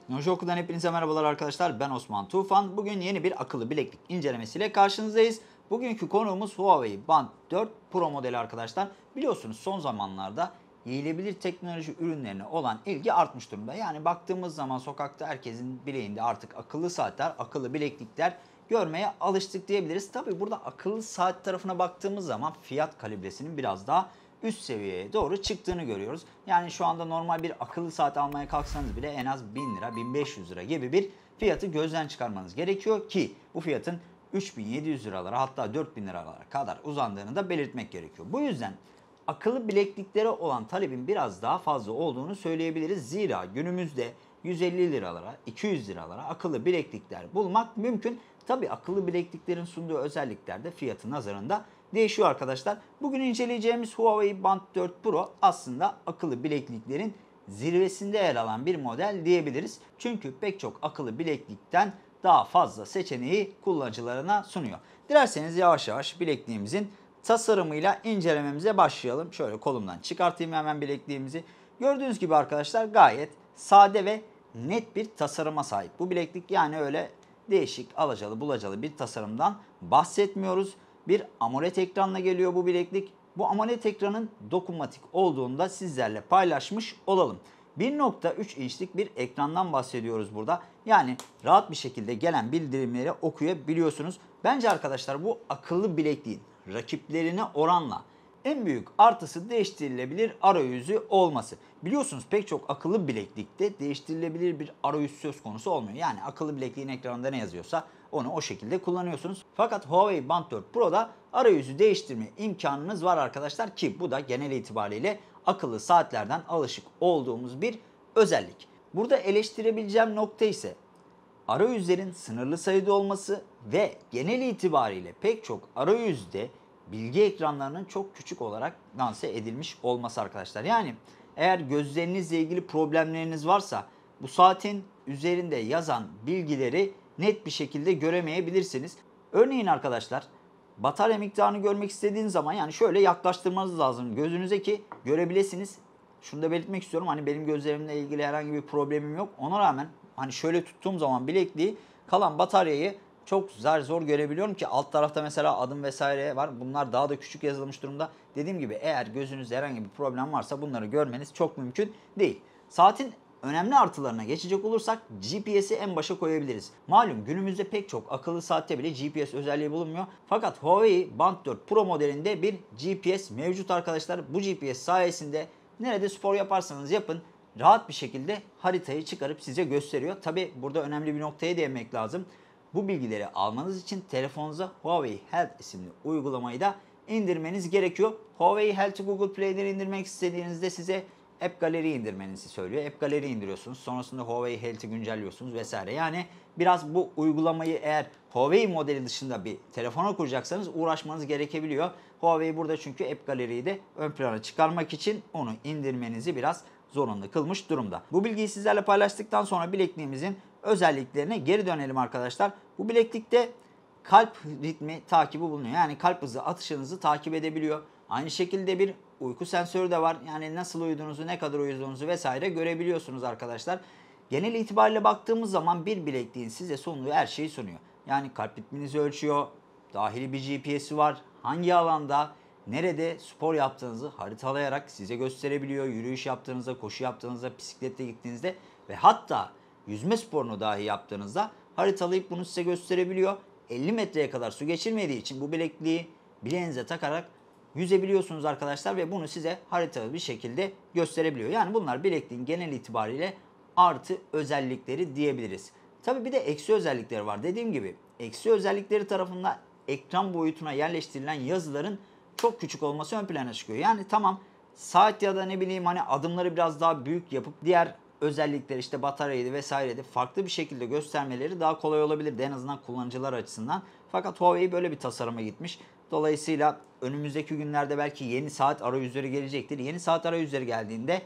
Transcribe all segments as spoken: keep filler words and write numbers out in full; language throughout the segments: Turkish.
Teknoloji Okulu'dan hepinize merhabalar arkadaşlar. Ben Osman Tufan. Bugün yeni bir akıllı bileklik incelemesiyle karşınızdayız. Bugünkü konuğumuz Huawei Band dört Pro modeli arkadaşlar. Biliyorsunuz son zamanlarda giyilebilir teknoloji ürünlerine olan ilgi artmış durumda. Yani baktığımız zaman sokakta herkesin bileğinde artık akıllı saatler, akıllı bileklikler görmeye alıştık diyebiliriz. Tabi burada akıllı saat tarafına baktığımız zaman fiyat kalibresinin biraz daha üst seviyeye doğru çıktığını görüyoruz. Yani şu anda normal bir akıllı saat almaya kalksanız bile en az bin lira, bin beş yüz lira gibi bir fiyatı gözden çıkarmanız gerekiyor ki bu fiyatın üç bin yedi yüz liralara hatta dört bin liralara kadar uzandığını da belirtmek gerekiyor. Bu yüzden akıllı bilekliklere olan talebin biraz daha fazla olduğunu söyleyebiliriz. Zira günümüzde yüz elli liralara, iki yüz liralara akıllı bileklikler bulmak mümkün. Tabii akıllı bilekliklerin sunduğu özellikler de fiyatı nazarında değişiyor arkadaşlar. Bugün inceleyeceğimiz Huawei Band dört Pro aslında akıllı bilekliklerin zirvesinde yer alan bir model diyebiliriz. Çünkü pek çok akıllı bileklikten daha fazla seçeneği kullanıcılarına sunuyor. Dilerseniz yavaş yavaş bilekliğimizin tasarımıyla incelememize başlayalım. Şöyle kolumdan çıkartayım hemen bilekliğimizi. Gördüğünüz gibi arkadaşlar gayet sade ve net bir tasarıma sahip bu bileklik. Yani öyle değişik, alacalı bulacalı bir tasarımdan bahsetmiyoruz. Bir amoled ekranla geliyor bu bileklik. Bu amoled ekranın dokunmatik olduğunu da sizlerle paylaşmış olalım. bir nokta üç inçlik bir ekrandan bahsediyoruz burada. Yani rahat bir şekilde gelen bildirimleri okuyabiliyorsunuz. Bence arkadaşlar bu akıllı bilekliğin rakiplerine oranla en büyük artısı değiştirilebilir arayüzü olması. Biliyorsunuz pek çok akıllı bileklikte değiştirilebilir bir arayüz söz konusu olmuyor. Yani akıllı bilekliğin ekranında ne yazıyorsa onu o şekilde kullanıyorsunuz. Fakat Huawei Band dört Pro'da arayüzü değiştirme imkanınız var arkadaşlar ki bu da genel itibariyle akıllı saatlerden alışık olduğumuz bir özellik. Burada eleştirebileceğim nokta ise arayüzlerin sınırlı sayıda olması ve genel itibariyle pek çok arayüzde bilgi ekranlarının çok küçük olarak lanse edilmiş olması arkadaşlar. Yani eğer gözlerinizle ilgili problemleriniz varsa bu saatin üzerinde yazan bilgileri net bir şekilde göremeyebilirsiniz. Örneğin arkadaşlar batarya miktarını görmek istediğiniz zaman yani şöyle yaklaştırmanız lazım gözünüze ki görebilirsiniz. Şunu da belirtmek istiyorum, hani benim gözlerimle ilgili herhangi bir problemim yok. Ona rağmen hani şöyle tuttuğum zaman bilekliği kalan bataryayı çok zar zor görebiliyorum ki alt tarafta mesela adım vesaire var. Bunlar daha da küçük yazılmış durumda. Dediğim gibi eğer gözünüzde herhangi bir problem varsa bunları görmeniz çok mümkün değil. Saatin önemli artılarına geçecek olursak G P S'i en başa koyabiliriz. Malum günümüzde pek çok akıllı saatte bile G P S özelliği bulunmuyor. Fakat Huawei Band dört Pro modelinde bir G P S mevcut arkadaşlar. Bu G P S sayesinde nerede spor yaparsanız yapın rahat bir şekilde haritayı çıkarıp size gösteriyor. Tabi burada önemli bir noktaya değinmek lazım. Bu bilgileri almanız için telefonunuza Huawei Health isimli uygulamayı da indirmeniz gerekiyor. Huawei Health'ı Google Play'den indirmek istediğinizde size App Gallery indirmenizi söylüyor. App Gallery indiriyorsunuz. Sonrasında Huawei Health'ı güncelliyorsunuz vesaire. Yani biraz bu uygulamayı eğer Huawei modeli dışında bir telefona kuracaksanız uğraşmanız gerekebiliyor. Huawei burada çünkü App Gallery'yi de ön plana çıkarmak için onu indirmenizi biraz zorunlu kılmış durumda. Bu bilgiyi sizlerle paylaştıktan sonra bilekliğimizin özelliklerine geri dönelim arkadaşlar. Bu bileklikte kalp ritmi takibi bulunuyor. Yani kalp hızı atışınızı takip edebiliyor. Aynı şekilde bir uyku sensörü de var. Yani nasıl uyuduğunuzu, ne kadar uyuduğunuzu vesaire görebiliyorsunuz arkadaşlar. Genel itibariyle baktığımız zaman bir bilekliğin size sunduğu her şeyi sunuyor. Yani kalp ritminizi ölçüyor. Dahili bir G P S'i var. Hangi alanda, nerede spor yaptığınızı haritalayarak size gösterebiliyor. Yürüyüş yaptığınızda, koşu yaptığınızda, bisikletle gittiğinizde ve hatta yüzme sporunu dahi yaptığınızda haritalayıp bunu size gösterebiliyor. elli metreye kadar su geçirmediği için bu bilekliği bileğinize takarak yüzebiliyorsunuz arkadaşlar ve bunu size haritalı bir şekilde gösterebiliyor. Yani bunlar bilekliğin genel itibariyle artı özellikleri diyebiliriz. Tabii bir de eksi özellikleri var. Dediğim gibi eksi özellikleri tarafından ekran boyutuna yerleştirilen yazıların çok küçük olması ön plana çıkıyor. Yani tamam saat ya da ne bileyim hani adımları biraz daha büyük yapıp diğer özellikler işte bataryaydı vesaireydi farklı bir şekilde göstermeleri daha kolay olabilirdi en azından kullanıcılar açısından. Fakat Huawei böyle bir tasarıma gitmiş. Dolayısıyla önümüzdeki günlerde belki yeni saat arayüzleri gelecektir. Yeni saat arayüzleri geldiğinde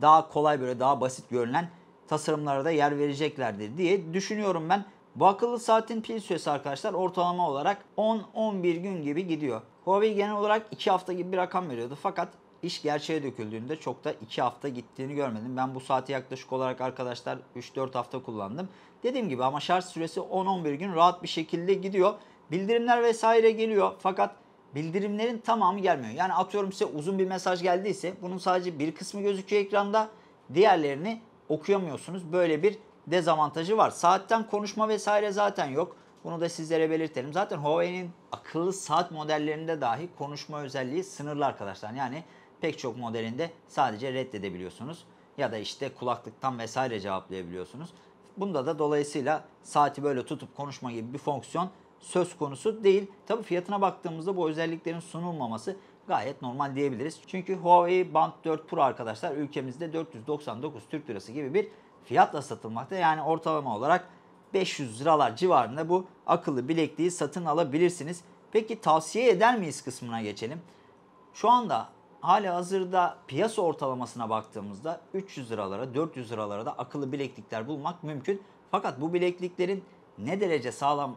daha kolay böyle daha basit görünen tasarımlara da yer vereceklerdir diye düşünüyorum ben. Bu akıllı saatin pil süresi arkadaşlar ortalama olarak on on bir gün gibi gidiyor. Huawei genel olarak iki hafta gibi bir rakam veriyordu fakat İş gerçeğe döküldüğünde çok da iki hafta gittiğini görmedim. Ben bu saati yaklaşık olarak arkadaşlar üç dört hafta kullandım. Dediğim gibi ama şarj süresi on on bir gün rahat bir şekilde gidiyor. Bildirimler vesaire geliyor fakat bildirimlerin tamamı gelmiyor. Yani atıyorum size uzun bir mesaj geldiyse bunun sadece bir kısmı gözüküyor ekranda. Diğerlerini okuyamıyorsunuz. Böyle bir dezavantajı var. Saatten konuşma vesaire zaten yok. Bunu da sizlere belirtelim. Zaten Huawei'nin akıllı saat modellerinde dahi konuşma özelliği sınırlı arkadaşlar. Yani pek çok modelinde sadece reddedebiliyorsunuz. Ya da işte kulaklıktan vesaire cevaplayabiliyorsunuz. Bunda da dolayısıyla saati böyle tutup konuşma gibi bir fonksiyon söz konusu değil. Tabii fiyatına baktığımızda bu özelliklerin sunulmaması gayet normal diyebiliriz. Çünkü Huawei Band dört Pro arkadaşlar ülkemizde dört yüz doksan dokuz Türk Lirası gibi bir fiyatla satılmakta. Yani ortalama olarak beş yüz liralar civarında bu akıllı bilekliği satın alabilirsiniz. Peki tavsiye eder miyiz kısmına geçelim. Şu anda hala hazırda piyasa ortalamasına baktığımızda üç yüz liralara dört yüz liralara da akıllı bileklikler bulmak mümkün. Fakat bu bilekliklerin ne derece sağlam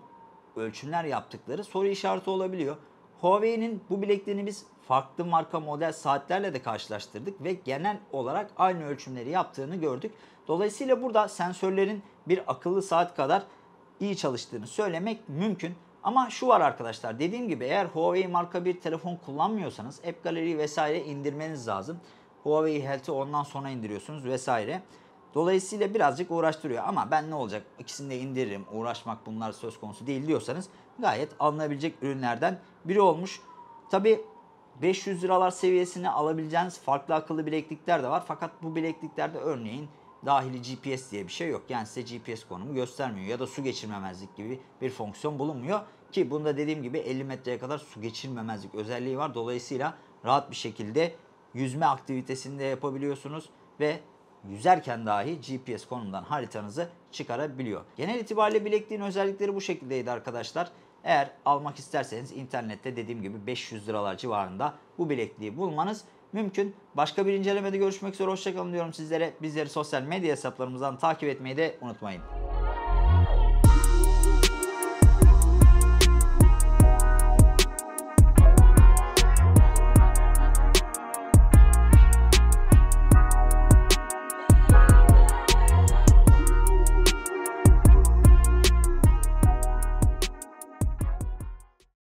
ölçümler yaptıkları soru işareti olabiliyor. Huawei'nin bu bilekliğini biz farklı marka model saatlerle de karşılaştırdık ve genel olarak aynı ölçümleri yaptığını gördük. Dolayısıyla burada sensörlerin bir akıllı saat kadar iyi çalıştığını söylemek mümkün. Ama şu var arkadaşlar, dediğim gibi eğer Huawei marka bir telefon kullanmıyorsanız App Gallery vesaire indirmeniz lazım. Huawei Health'i ondan sonra indiriyorsunuz vesaire. Dolayısıyla birazcık uğraştırıyor ama ben ne olacak ikisini de indiririm, uğraşmak bunlar söz konusu değil diyorsanız gayet alınabilecek ürünlerden biri olmuş. Tabi beş yüz liralar seviyesine alabileceğiniz farklı akıllı bileklikler de var fakat bu bilekliklerde örneğin dahili G P S diye bir şey yok. Yani size G P S konumu göstermiyor ya da su geçirmemezlik gibi bir fonksiyon bulunmuyor. Ki bunda dediğim gibi elli metreye kadar su geçirmemezlik özelliği var. Dolayısıyla rahat bir şekilde yüzme aktivitesini de yapabiliyorsunuz ve yüzerken dahi G P S konumundan haritanızı çıkarabiliyor. Genel itibariyle bilekliğin özellikleri bu şekildeydi arkadaşlar. Eğer almak isterseniz internette dediğim gibi beş yüz liralar civarında bu bilekliği bulmanız mümkün. Başka bir incelemede görüşmek üzere. Hoşçakalın diyorum sizlere. Bizleri sosyal medya hesaplarımızdan takip etmeyi de unutmayın.